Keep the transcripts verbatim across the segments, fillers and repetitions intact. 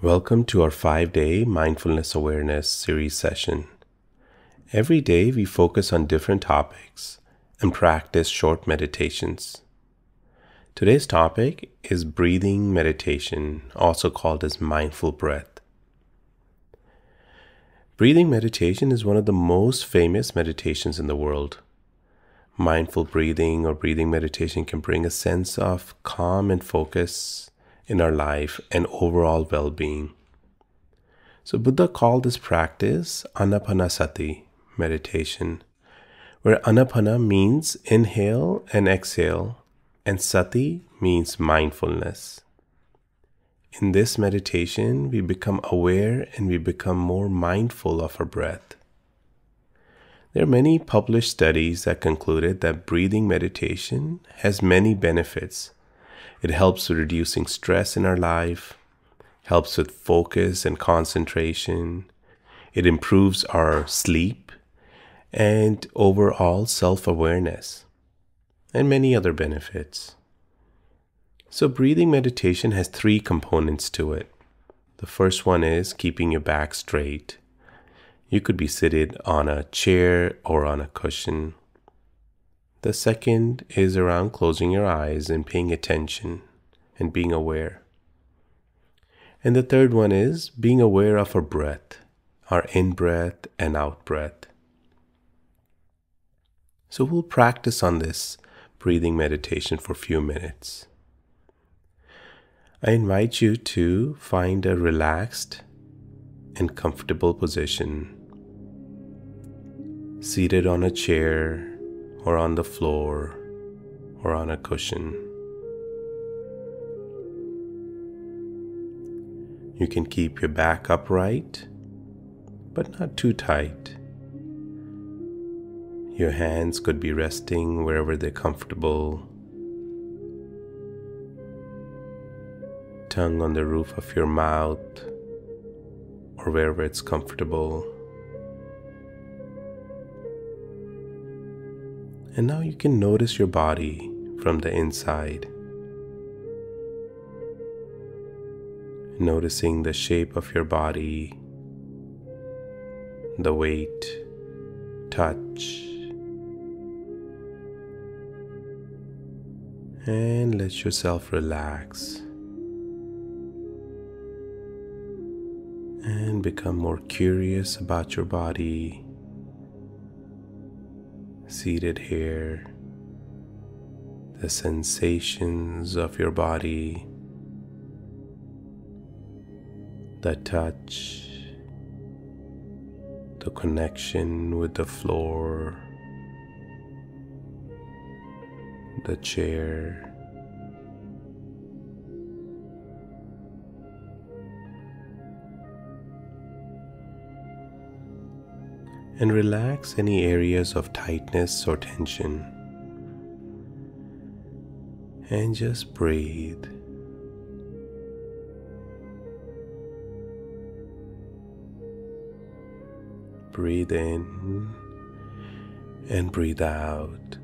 Welcome to our five-day Mindfulness Awareness series session. Every day we focus on different topics and practice short meditations. Today's topic is breathing meditation, also called as mindful breath. Breathing meditation is one of the most famous meditations in the world. Mindful breathing or breathing meditation can bring a sense of calm and focus in our life and overall well-being. So Buddha called this practice Anapanasati meditation, where Anapana means inhale and exhale, and Sati means mindfulness. In this meditation, we become aware and we become more mindful of our breath. There are many published studies that concluded that breathing meditation has many benefits. It helps with reducing stress in our life, helps with focus and concentration. It improves our sleep and overall self-awareness and many other benefits. So breathing meditation has three components to it. The first one is keeping your back straight. You could be seated on a chair or on a cushion. The second is around closing your eyes and paying attention and being aware. And the third one is being aware of our breath, our in-breath and out-breath. So we'll practice on this breathing meditation for a few minutes. I invite you to find a relaxed and comfortable position, seated on a chair, or on the floor, or on a cushion. You can keep your back upright, but not too tight. Your hands could be resting wherever they're comfortable. Tongue on the roof of your mouth, or wherever it's comfortable. And now you can notice your body from the inside. Noticing the shape of your body, the weight, touch. And let yourself relax. And become more curious about your body. Seated here, the sensations of your body, the touch, the connection with the floor, the chair, and relax any areas of tightness or tension. And just breathe. Breathe in and breathe out.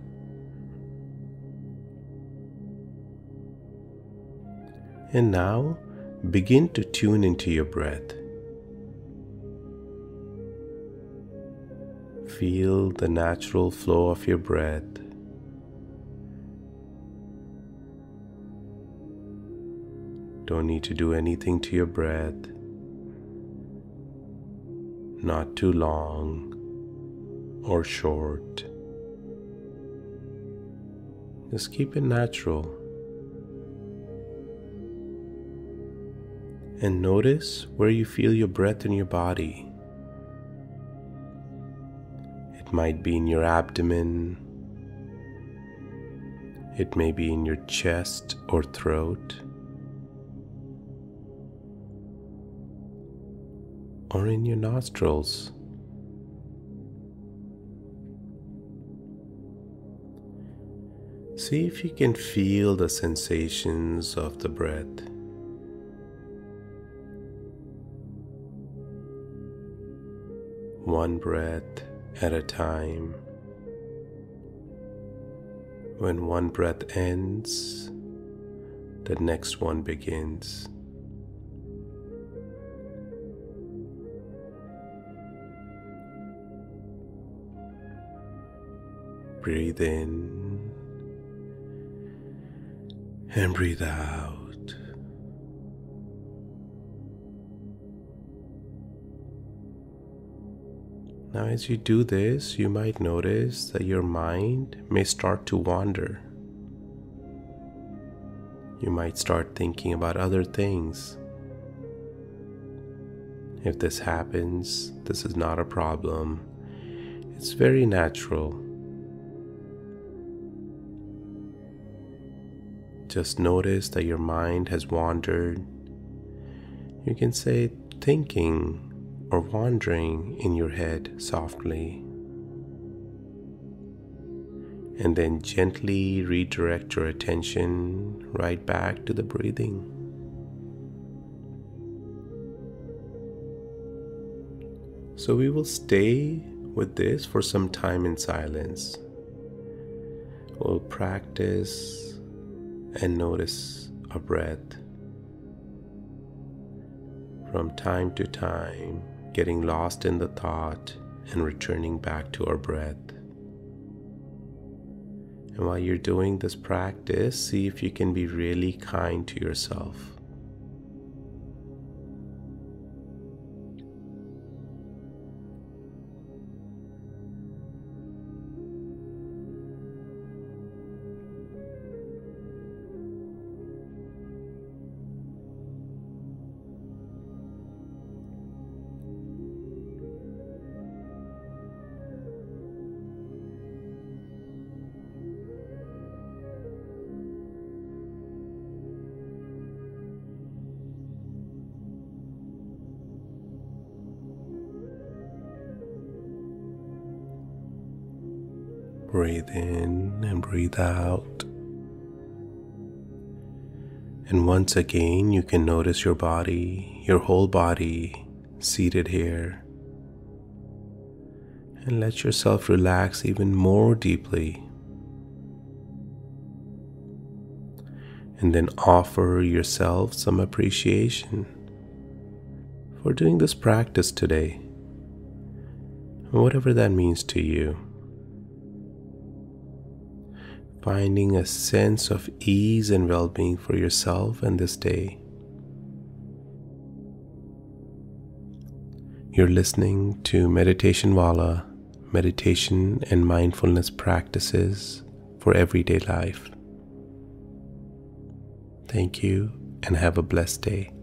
And now begin to tune into your breath. Feel the natural flow of your breath. Don't need to do anything to your breath. Not too long or short. Just keep it natural. And notice where you feel your breath in your body. Might be in your abdomen, it may be in your chest or throat, or in your nostrils. See if you can feel the sensations of the breath. One breath at a time. When one breath ends, the next one begins. breathe in and breathe out. Now, as you do this, you might notice that your mind may start to wander. You might start thinking about other things. If this happens, this is not a problem. It's very natural. Just notice that your mind has wandered. You can say thinking or wandering in your head softly, and then gently redirect your attention right back to the breathing. So we will stay with this for some time in silence. We'll practice and notice our breath from time to time, getting lost in the thought and returning back to our breath. And while you're doing this practice, see if you can be really kind to yourself. Breathe in and breathe out. And once again, you can notice your body, your whole body, seated here. And let yourself relax even more deeply. And then offer yourself some appreciation for doing this practice today, whatever that means to you. Finding a sense of ease and well-being for yourself and this day. You're listening to Meditation Wala, meditation and mindfulness practices for everyday life. Thank you and have a blessed day.